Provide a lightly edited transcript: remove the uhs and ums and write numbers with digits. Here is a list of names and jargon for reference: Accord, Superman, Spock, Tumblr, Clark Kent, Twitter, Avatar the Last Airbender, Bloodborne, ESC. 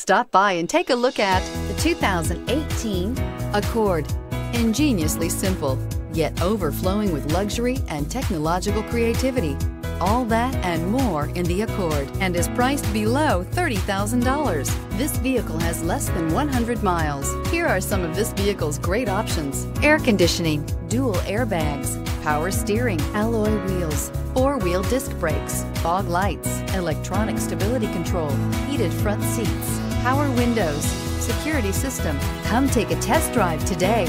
Stop by and take a look at the 2018 Accord. Ingeniously simple, yet overflowing with luxury and technological creativity. All that and more in the Accord, and is priced below $30,000. This vehicle has less than 100 miles. Here are some of this vehicle's great options: air conditioning, dual airbags, power steering, alloy wheels, four-wheel disc brakes, fog lights, electronic stability control, heated front seats, power windows, security system. Come take a test drive today.